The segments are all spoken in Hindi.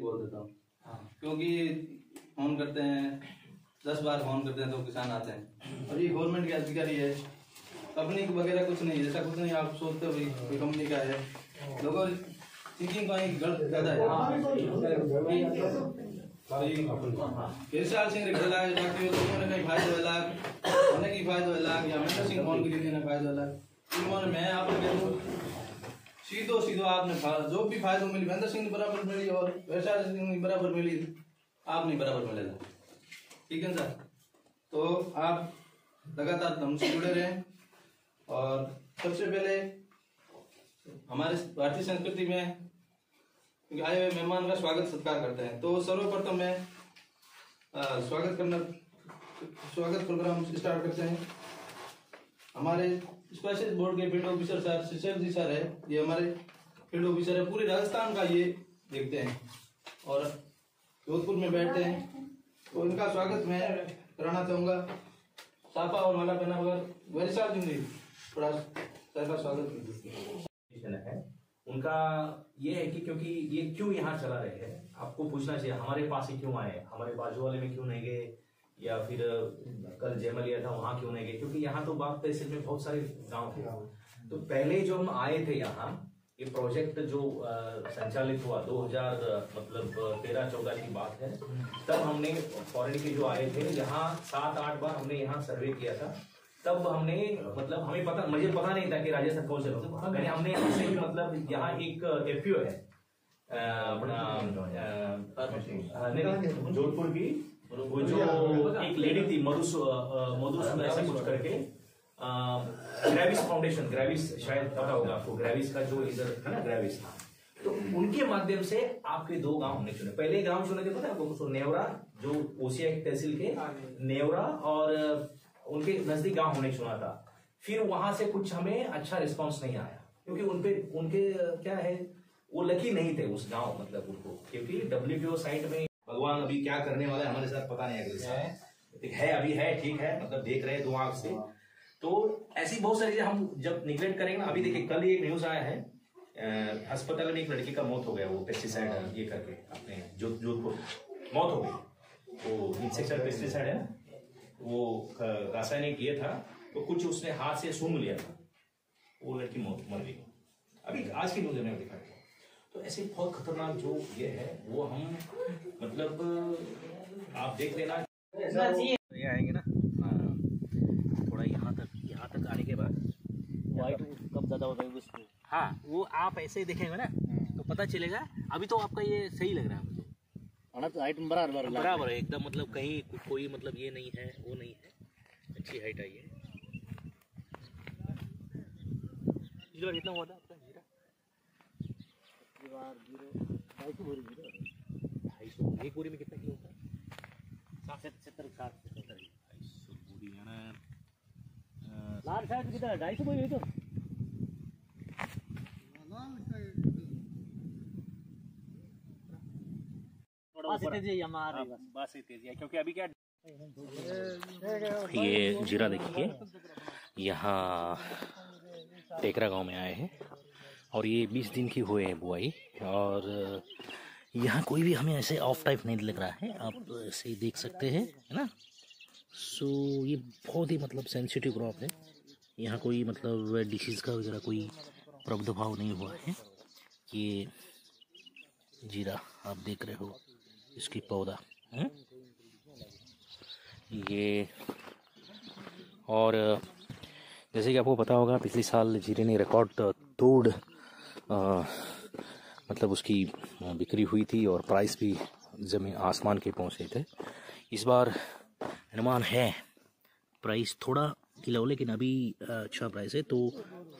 ही बोल देता हूँ। हाँ। क्योंकि फोन करते हैं 10 बार फोन करते हैं तो किसान आते हैं। और ये गवर्नमेंट के अधिकारी है, कंपनी वगैरह कुछ नहीं, जैसा कुछ नहीं आप सोचते हो कंपनी का है, लोगों थिंकिंग का गलत ज़्यादा है। फिर से आज सिंह डला है बाकी लोगों ने कहीं फायदा वाला होने की फायदा वाला या मैंने सिंह फोन के लिए ना फायदा वाला इन्होंने मैं आपको कहूँ सीधो सीधो आपने जो भी फायदा मिली महेंद्र सिंह ने बराबर मिली और वैशाल सिंह ने बराबर मिली, आपने बराबर मिलेगा। ठीक है सर, तो आप लगातार हमसे जुड़े रहें। और सबसे पहले हमारे भारतीय संस्कृति में आए हुए मेहमान का स्वागत सत्कार करते हैं, तो सर्वप्रथम मैं स्वागत प्रोग्राम स्टार्ट करते हैं। हमारे स्पेशल बोर्ड के field officer sir Shishir ji sir है, ये हमारे फील्ड ऑफिसर है, पूरे राजस्थान का ये देखते हैं और जोधपुर में बैठते हैं, तो इनका स्वागत मैं कराना चाहूँगा। साफा और माला पहना बगैर वैशाल जी ने थोड़ा सर का स्वागत है। उनका ये है कि क्योंकि ये क्यों यहाँ चला रहे हैं आपको पूछना चाहिए, हमारे पास ही क्यों आए, हमारे बाजू वाले में क्यों नहीं गए, या फिर कल जयमलिया था वहाँ क्यों नहीं गए, क्योंकि यहाँ तो बाप तहसील में बहुत सारे गांव थे। तो पहले जो हम आए थे यहाँ, ये प्रोजेक्ट जो संचालित हुआ 2013-14 की बात है, तब हमने फॉरेन के जो आए थे यहाँ 7-8 बार हमने यहाँ सर्वे किया था। तब हमने मतलब हमें पता, मुझे पता नहीं था कि राजस्थान कौन से लोग, मैंने हमने हमसे मतलब यहाँ एक एफपीओ है अपना जोधपुर की, वो जो एक लेडी थी मधुसूदन ऐसे कुछ करके, ग्रेविस फाउंडेशन, ग्रेविस शायद पता होगा आपको, ग्रेविस का जो इधर है ना ग्रेविस, तो उनके माध्यम से आपके 2 गांव हमने चुने। पहले गांव चुने थे पता है आपको, नेवरा जो ओसिया तहसील के नेवरा और उनके नजदीक गांव होने चुना था। फिर वहां से कुछ हमें अच्छा रिस्पांस नहीं आया, क्योंकि उनके क्या है वो लकी नहीं थे उस गांव, मतलब उनको, क्योंकि डब्ल्यूटीओ साइट में भगवान अभी क्या करने वाला है हमारे साथ पता नहीं, अगले साल है अभी है, ठीक है, मतलब देख रहे 2 आंख से। तो ऐसी बहुत सारी चीजें हम जब निगलेक्ट करेंगे ना। अभी देखिए कल एक न्यूज आया है, अस्पताल में एक लड़की का मौत हो गया, वो पेस्टिसाइड ये करके अपने जोधपुर मौत हो गई, वो इंसेक्टिसाइड पेस्टिसाइड है ना, वो रासायनिक ये था, तो कुछ उसने हाथ से सूंघ लिया था, वो लड़की मर गई। अभी आज की न्यूज में दिखा रहा हूँ। तो ऐसे बहुत खतरनाक जो ये है वो हम मतलब आप देख लेना, ये आएंगे ना थोड़ा यहाँ तक आने के बाद वाइट कब ज्यादा हो जाएगी, हाँ वो आप ऐसे ही देखेंगे ना तो पता चलेगा। अभी तो आपका ये सही लग रहा है बराबर है एकदम, मतलब कहीं कोई मतलब ये नहीं है वो नहीं है, अच्छी हाइट आई है। इस बार कितना हुआ था आपका जीरा? इस बार जीरो 250 बोरी, 250 एक बोरी में कितना किलो होता है? 770 250 बोरी है ना। लाल साहब कितना 250 बोरी हुई? तो क्योंकि अभी क्या ये जीरा देखिए, यहाँ टेकरा गांव में आए हैं और ये 20 दिन की हुए हैं बुआई, और यहाँ कोई भी हमें ऐसे ऑफ टाइप नहीं लग रहा है, आप ऐसे ही देख सकते हैं है ना। सो ये बहुत ही मतलब सेंसिटिव क्रॉप है, यहाँ कोई मतलब डिसीज़ का वगैरह कोई प्रादुर्भाव नहीं हुआ है। ये जीरा आप देख रहे हो, इसकी पौधा है ये, और जैसे कि आपको पता होगा पिछले साल जीरे ने रिकॉर्ड तोड़ मतलब उसकी बिक्री हुई थी और प्राइस भी जमीन आसमान के पहुंचे थे। इस बार अनुमान है प्राइस थोड़ा किलो, लेकिन अभी अच्छा प्राइस है, तो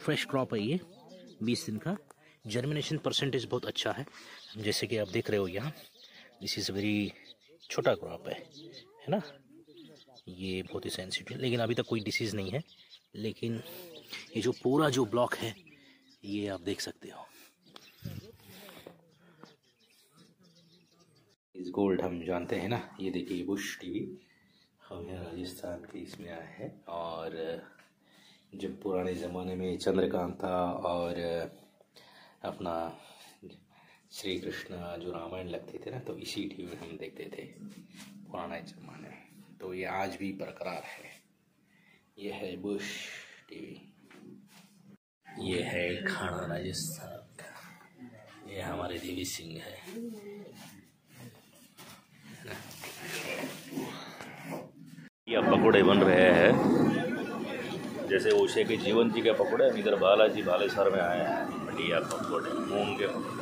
फ्रेश क्रॉप है ये 20 दिन का। जर्मिनेशन परसेंटेज बहुत अच्छा है, जैसे कि आप देख रहे हो यहाँ, दिस इज़ वेरी छोटा क्रॉप है ना, ये बहुत ही सेंसिटिव, लेकिन अभी तक कोई डिसीज़ नहीं है। लेकिन ये जो पूरा जो ब्लॉक है ये आप देख सकते हो, इस गोल्ड हम जानते हैं ना। ये देखिए बुश टीवी हम यहाँ राजस्थान के इसमें आए हैं, और जब पुराने ज़माने में चंद्रकांता और अपना श्री कृष्ण जो रामायण लगते थे ना, तो इसी टीवी में हम देखते थे पुराने जमाने में। तो ये आज भी बरकरार है। ये है बुश टीवी, ये है खाना राजस्थान का, ये हमारे देवी सिंह है। ये पकौड़े बन रहे हैं, जैसे ओशे के जीवन जी के पकौड़े, इधर बालाजी बालेश्वर में आए हैं बढ़िया पकौड़े, मूंग के पकौड़े।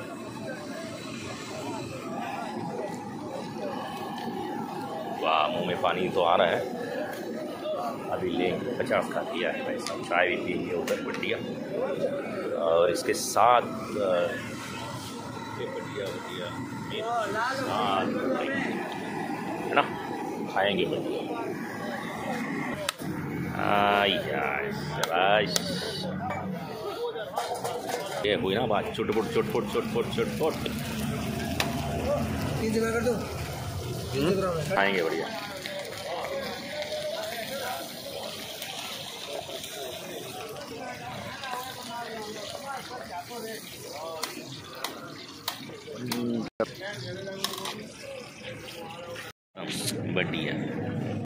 वाह, मुँह में पानी तो आ रहा है। अभी लेंगे 50 का दिया है भाई साहब, चाय भी पीएंगे उधर बढ़िया। और इसके साथ है ना, खाएंगे बढ़िया। ये हुई ना बात, चुटपुट चुटपुट चुटपुट चुटपुट कर दो, खाएंगे बढ़िया। बढ़िया।